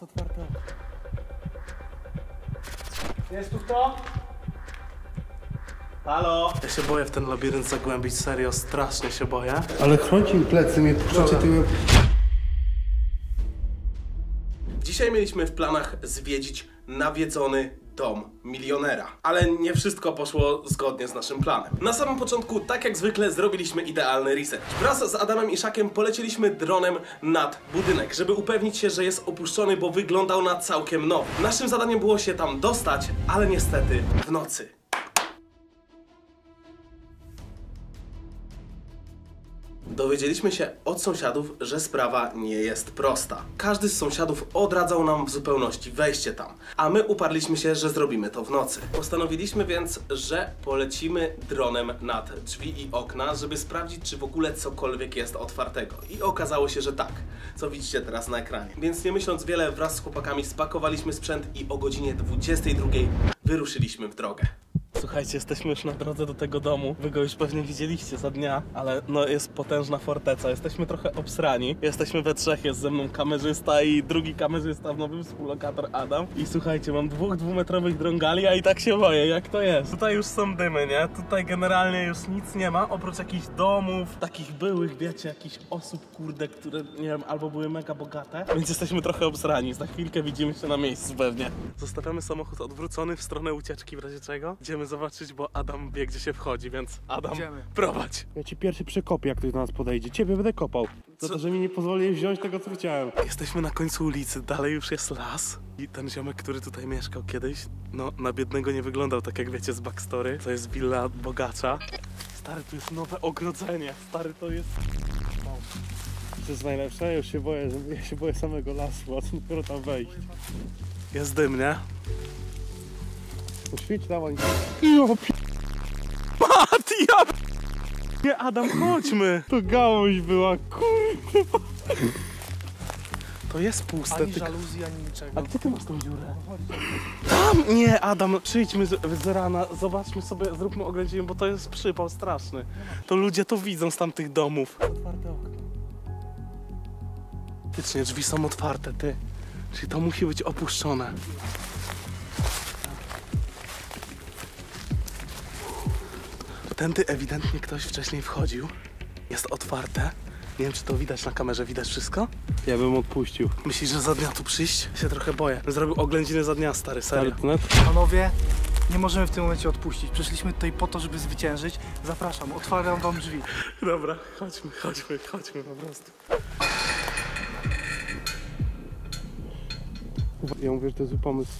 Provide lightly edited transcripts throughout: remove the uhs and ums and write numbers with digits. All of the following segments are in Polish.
Jest otwarte. Jest tu kto? Halo? Ja się boję w ten labirynt zagłębić, serio, strasznie się boję. Ale chronić im plecy, mnie puszczacie tyłem. Dzisiaj mieliśmy w planach zwiedzić nawiedzony dom milionera. Ale nie wszystko poszło zgodnie z naszym planem. Na samym początku, tak jak zwykle, zrobiliśmy idealny reset. Wraz z Adamem i Szakiem polecieliśmy dronem nad budynek, żeby upewnić się, że jest opuszczony, bo wyglądał na całkiem nowy. Naszym zadaniem było się tam dostać, ale niestety w nocy. Dowiedzieliśmy się od sąsiadów, że sprawa nie jest prosta. Każdy z sąsiadów odradzał nam w zupełności wejście tam, a my uparliśmy się, że zrobimy to w nocy. Postanowiliśmy więc, że polecimy dronem nad drzwi i okna, żeby sprawdzić, czy w ogóle cokolwiek jest otwartego. I okazało się, że tak, co widzicie teraz na ekranie. Więc nie myśląc wiele, wraz z chłopakami spakowaliśmy sprzęt i o godzinie 22 wyruszyliśmy w drogę. Słuchajcie, jesteśmy już na drodze do tego domu. Wy go już pewnie widzieliście za dnia, ale no jest potężna forteca. Jesteśmy trochę obsrani. Jesteśmy we trzech, jest ze mną kamerzysta i drugi kamerzysta w nowym współlokator Adam. I słuchajcie, mam dwóch dwumetrowych drągali, a i tak się boję, jak to jest. Tutaj już są dymy, nie? Tutaj generalnie już nic nie ma, oprócz jakichś domów, takich byłych, wiecie, jakichś osób, kurde, które, nie wiem, albo były mega bogate. Więc jesteśmy trochę obsrani. Za chwilkę widzimy się na miejscu pewnie. Zostawiamy samochód odwrócony w stronę ucieczki w razie czego. Idziemy zobaczyć, bo Adam wie, gdzie się wchodzi, więc Adam, prowadź. Ja ci pierwszy przekopię, jak ktoś do nas podejdzie. Ciebie będę kopał. Za to, że mi nie pozwolili wziąć tego, co chciałem. Jesteśmy na końcu ulicy, dalej już jest las. I ten ziomek, który tutaj mieszkał kiedyś, no na biednego nie wyglądał, tak jak wiecie z backstory. To jest willa bogacza. Stary, to jest nowe ogrodzenie. Stary, to jest... Wow. To jest najlepsze, już się boję, ja się boję samego lasu, a co dopiero tam wejść. Jest dym, nie? Uświeć dawaj. Nie, Adam, chodźmy! To gałąź była, kurwa! To jest puste. Ani żaluzji, ani niczego. A gdzie ty masz tą dziurę? Tam! Nie, Adam, przyjdźmy z rana, zobaczmy sobie, zróbmy oględziny, bo to jest przypał straszny. To ludzie to widzą z tamtych domów. Otwarte okno. Faktycznie, drzwi są otwarte, ty. Czyli to musi być opuszczone. Tędy ewidentnie ktoś wcześniej wchodził. Jest otwarte. Nie wiem, czy to widać na kamerze. Widać wszystko? Ja bym odpuścił. Myślisz, że za dnia tu przyjść? Ja się trochę boję. Zrobił oględziny za dnia, stary, serio. Panowie, nie możemy w tym momencie odpuścić. Przyszliśmy tutaj po to, żeby zwyciężyć. Zapraszam, otwieram wam drzwi. Dobra, chodźmy po prostu. Ja mówię, że to jest zły pomysł.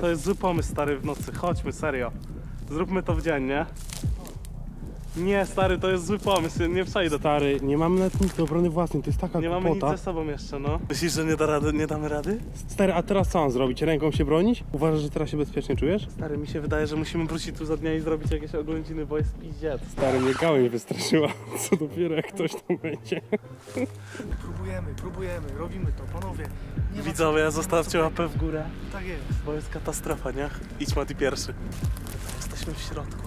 To jest zły pomysł, stary, w nocy. Chodźmy, serio. Zróbmy to w dzień, nie? Nie, stary, to jest zły pomysł, nie przejdę. Stary, nie mamy nawet nic do obrony własnej, to jest taka głupota. Nie mamy nic ze sobą jeszcze, no. Myślisz, że nie damy rady? Stary, a teraz co mam zrobić? Ręką się bronić? Uważasz, że teraz się bezpiecznie czujesz? Stary, mi się wydaje, że musimy wrócić tu za dnia i zrobić jakieś oględziny, bo jest pizdziec. Stary, mnie gałęź wystraszyła, co dopiero jak ktoś tam będzie. Próbujemy, robimy to, panowie. Widzowie, zostawcie łapę w górę. Tak jest. Bo jest katastrofa, nie? Idź, Mati, pierwszy. Jesteśmy w środku.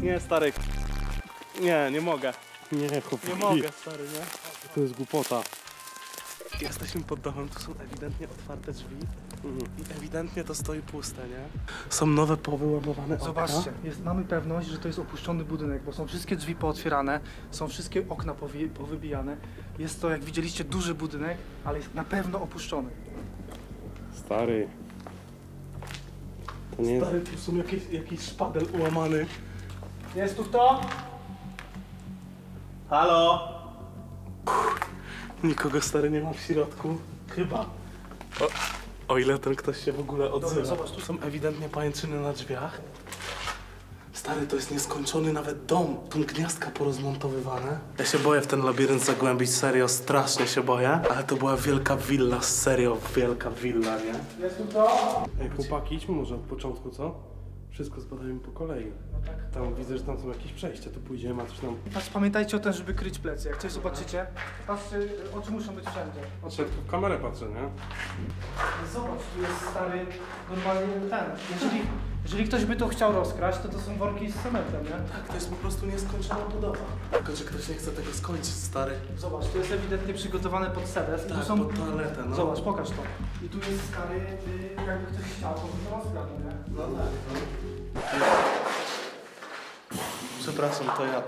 Nie, stary. Nie mogę. Nie, chłopaki. Nie mogę, stary, nie? To jest głupota. Jesteśmy pod domem, tu są ewidentnie otwarte drzwi. I ewidentnie to stoi puste, nie? Są nowe powyłamowane okna. Zobaczcie, mamy pewność, że to jest opuszczony budynek, bo są wszystkie drzwi pootwierane, są wszystkie okna powybijane. Jest to, jak widzieliście, duży budynek, ale jest na pewno opuszczony. Stary. To nie jest... Stary, tu są jakiś szpadel ułamany. Jest tu kto? Halo? Nikogo, stary, nie ma w środku. Chyba. O ile ten ktoś się w ogóle odzywa. Dobra, zobacz, tu są ewidentnie pajęczyny na drzwiach. Stary, to jest nieskończony nawet dom. Tu gniazdka porozmontowywane. Ja się boję w ten labirynt zagłębić, serio, strasznie się boję. Ale to była wielka willa, serio, wielka willa, nie? Jest tu kto? Ej, chłopaki, idźmy może od początku, co? Wszystko zbadajmy po kolei. No tak. Tam widzę, że tam są jakieś przejścia, to pójdziemy, a coś tam... Patrz, pamiętajcie o tym, żeby kryć plecy. Jak coś zobaczycie, patrzcie, oczy muszą być wszędzie. Patrzę, tylko w kamerę patrzę, nie? Zobacz, tu jest, stary, normalnie ten. Jeżeli Jeżeli ktoś by to chciał rozkraść, to są worki z cementem, nie? Tak, to jest po prostu nieskończona budowa. Tylko, że ktoś nie chce tego skończyć, stary. Zobacz, to jest ewidentnie przygotowane pod sedes. Tak, są... pod toaletę, no. Zobacz, pokaż to. I tu jest, stary, jakby ktoś chciał, to by to rozkradł, nie? No tak, no. Przepraszam, to ja.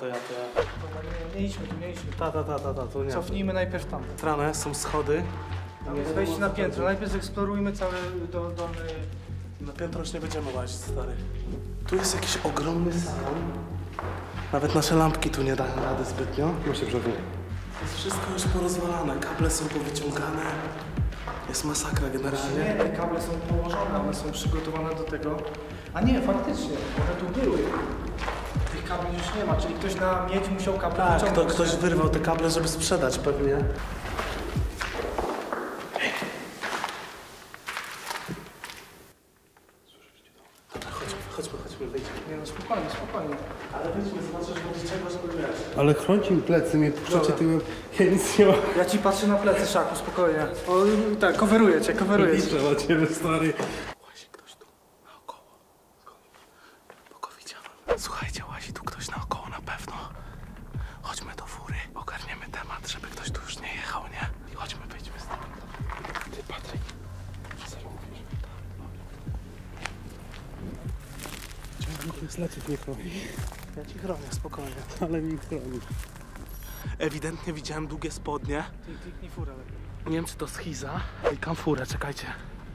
Nie idźmy, ta, to nie. Cofnijmy najpierw tam. Tramę, są schody. Wejdź na piętro, najpierw eksplorujmy cały dolny... Na piętro już nie będziemy łazić, stary. Tu jest jakiś ogromny salon. Nawet nasze lampki tu nie dają rady zbytnio. Muszę przewinąć. To jest wszystko już porozwalane, kable są powyciągane. Jest masakra generalnie. Nie, te kable są położone, one są przygotowane do tego. A nie, faktycznie, one tu były. Tych kabli już nie ma, czyli ktoś na miedź musiał kable wyciągnąć. Tak, ktoś wyrwał te kable, żeby sprzedać pewnie. Spokojnie. Ale wyjdźmy, zobaczysz, będzie czego, żeby wiesz. Ale chronci mi plecy, mnie przecie tyłem, ja nic nie mam. Ja ci patrzę na plecy, Szaku, spokojnie. O, tak, coveruję cię. Liczę na ciebie, stary. Łazi ktoś tu naokoło. Bo go widziałem. Słuchajcie, łazi tu ktoś naokoło na pewno. Chodźmy do fury, ogarniemy temat, żeby ktoś tu już nie jechał, nie? I chodźmy, wyjdźmy z tego. Ty, Patryk. Lecieć nie chroni. Ja ci chronię, spokojnie. Ale mi chroni. Ewidentnie widziałem długie spodnie. Ty kliknij furę lepiej. Nie wiem, czy to schiza. Klikam furę, czekajcie.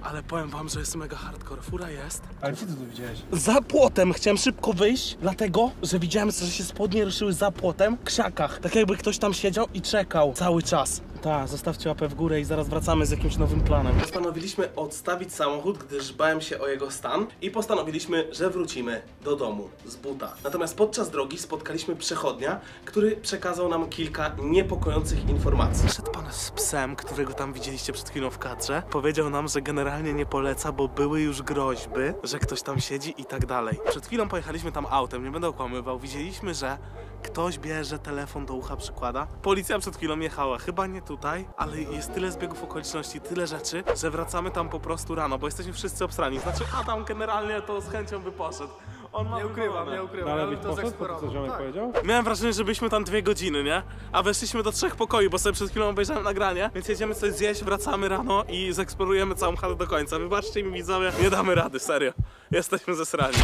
Ale powiem wam, że jest mega hardcore. Fura jest. Ale gdzie ty to widziałeś? Za płotem. Chciałem szybko wyjść, dlatego, że widziałem, że się spodnie ruszyły za płotem w krzakach. Tak jakby ktoś tam siedział i czekał cały czas. Ta, zostawcie łapę w górę i zaraz wracamy z jakimś nowym planem. Postanowiliśmy odstawić samochód, gdyż bałem się o jego stan i postanowiliśmy, że wrócimy do domu z buta. Natomiast podczas drogi spotkaliśmy przechodnia, który przekazał nam kilka niepokojących informacji. Szedł pan z psem, którego tam widzieliście przed chwilą w kadrze. Powiedział nam, że generalnie nie poleca, bo były już groźby, że ktoś tam siedzi i tak dalej. Przed chwilą pojechaliśmy tam autem, nie będę okłamywał. Widzieliśmy, że ktoś bierze telefon do ucha, przykłada. Policja przed chwilą jechała, chyba nie tutaj, ale jest tyle zbiegów okoliczności, tyle rzeczy, że wracamy tam po prostu rano, bo jesteśmy wszyscy obsrani. Znaczy Adam generalnie to z chęcią by poszedł. On ma nie ukrywam, ale ja to poszedł, to tak. Powiedział? Miałem wrażenie, że byliśmy tam 2 godziny, nie? A weszliśmy do 3 pokoi, bo sobie przed chwilą obejrzałem nagranie, więc jedziemy coś zjeść, wracamy rano i zeksplorujemy całą chatę do końca. Wybaczcie mi, widzowie, nie damy rady, serio. Jesteśmy zesrani.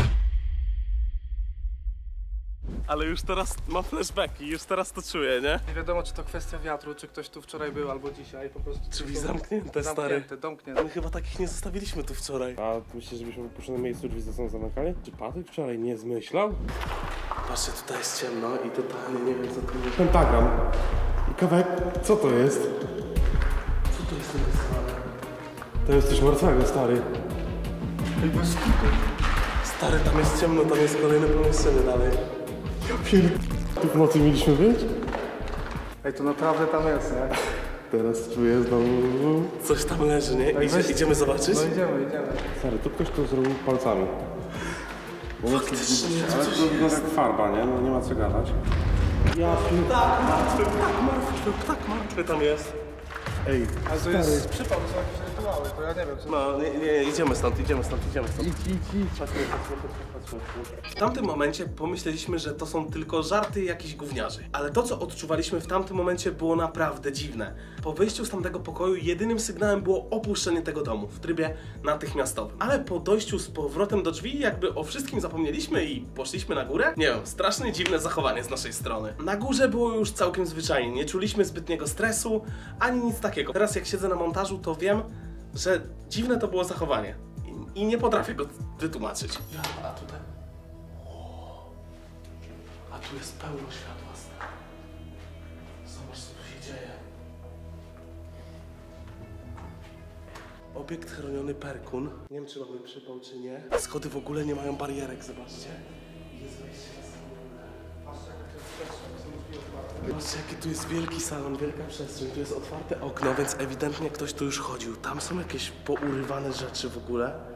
Ale już teraz ma flashbacki, już teraz to czuję, nie? Nie wiadomo, czy to kwestia wiatru, czy ktoś tu wczoraj był, albo dzisiaj, po prostu... Drzwi zamknięte, stary. Domknięte. My chyba takich nie zostawiliśmy tu wczoraj. A myślisz, żebyśmy w opuszczonym miejscu drzwi ze sobą zamykali? Czy Patryk wczoraj nie zmyślał? Patrzcie, tutaj jest ciemno i totalnie nie wiem, co tu jest. Pentagram. I kawałek, co to jest? Co to jest narysowane? To jest coś martwego, stary. Ej, bez skutek. Stary, tam jest ciemno, tam jest kolejne pomieszczenie dalej. Ja pierd... Tu w nocy mieliśmy być? Ej, to naprawdę tam jest, nie? Teraz czuję znowu... Coś tam leży, nie? Idziemy zobaczyć? No idziemy. Stary, tu ktoś to zrobił palcami. Faktycznie, ale to jest farba, nie? No nie ma co gadać. Ja pierd... Tak martwy tam jest. Ej, ale to jest przypał, to są jakieś rytuały, to ja nie wiem co... No, nie, idziemy stąd. Idź. Patrzmy. W tamtym momencie pomyśleliśmy, że to są tylko żarty jakichś gówniarzy. Ale to, co odczuwaliśmy w tamtym momencie, było naprawdę dziwne. Po wyjściu z tamtego pokoju jedynym sygnałem było opuszczenie tego domu w trybie natychmiastowym. Ale po dojściu z powrotem do drzwi jakby o wszystkim zapomnieliśmy i poszliśmy na górę. Nie wiem, strasznie dziwne zachowanie z naszej strony. Na górze było już całkiem zwyczajnie, nie czuliśmy zbytniego stresu, ani nic takiego. Teraz jak siedzę na montażu, to wiem, że dziwne to było zachowanie i nie potrafię go wytłumaczyć. A tutaj... O, a tu jest pełno światła. Zobacz, co tu się dzieje. Obiekt chroniony Perkun. Nie wiem, czy mamy przypał, czy nie. Schody w ogóle nie mają barierek, zobaczcie. Jest wejście na salonę. Patrzcie, jak to jest przestrzeń. Patrzcie, jaki tu jest wielki salon, wielka przestrzeń. Tu jest otwarte okno, więc ewidentnie ktoś tu już chodził. Tam są jakieś pourywane rzeczy w ogóle.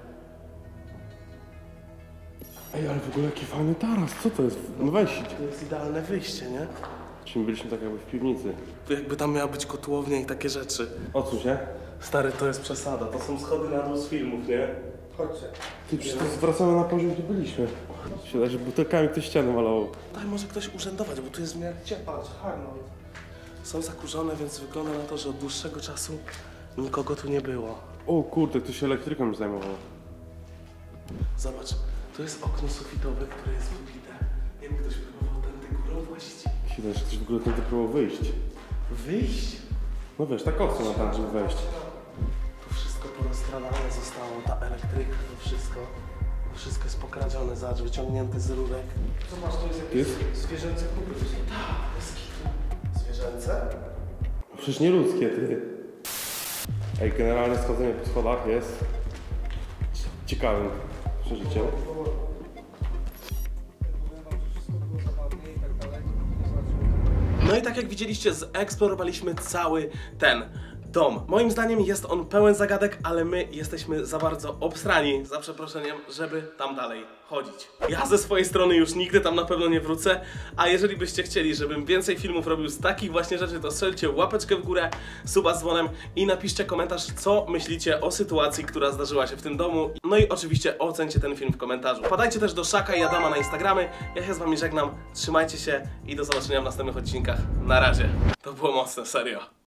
Ej, ale w ogóle jaki fajny taras, co to jest? No weź. To jest idealne wyjście, nie? Czyli byliśmy tak jakby w piwnicy. Tu jakby tam miała być kotłownia i takie rzeczy. Odsuń się. Stary, to jest przesada, to są schody na dół z filmów, nie? Chodźcie. Ty, przecież to zwracamy na poziom, tu byliśmy. Siada, że butelkami ktoś ściany malował. Daj, może ktoś urzędować, bo tu jest miar ciepła, czarno. Są zakurzone, więc wygląda na to, że od dłuższego czasu nikogo tu nie było. O kurde, ktoś się elektryką już zajmował. Zobacz, to jest okno sufitowe, które jest wybite. Nie wiem, ktoś próbował tędy górą właścić. Siada, że ktoś w ogóle tędy próbował wyjść. Wyjść? No wiesz, tak okno na tam, żeby wejść. Porozkradane zostało, ta elektryka, to wszystko jest pokradzione, zacz, wyciągnięte z rurek. Zobacz, to jest jakieś zwierzęce kubry. Tak, bez kitu. Zwierzęce? Przecież nie ludzkie, ty. Ej, generalnie schodzenie po schodach jest ciekawym przeżyciem. No i tak jak widzieliście, zeksplorowaliśmy cały ten dom. Moim zdaniem jest on pełen zagadek, ale my jesteśmy za bardzo obsrani, za przeproszeniem, żeby tam dalej chodzić. Ja ze swojej strony już nigdy tam na pewno nie wrócę, a jeżeli byście chcieli, żebym więcej filmów robił z takich właśnie rzeczy, to strzelcie łapeczkę w górę, suba z dzwonem i napiszcie komentarz, co myślicie o sytuacji, która zdarzyła się w tym domu. No i oczywiście ocencie ten film w komentarzu. Wpadajcie też do Szaka i Adama na Instagramy. Ja się z wami żegnam, trzymajcie się i do zobaczenia w następnych odcinkach. Na razie. To było mocne, serio.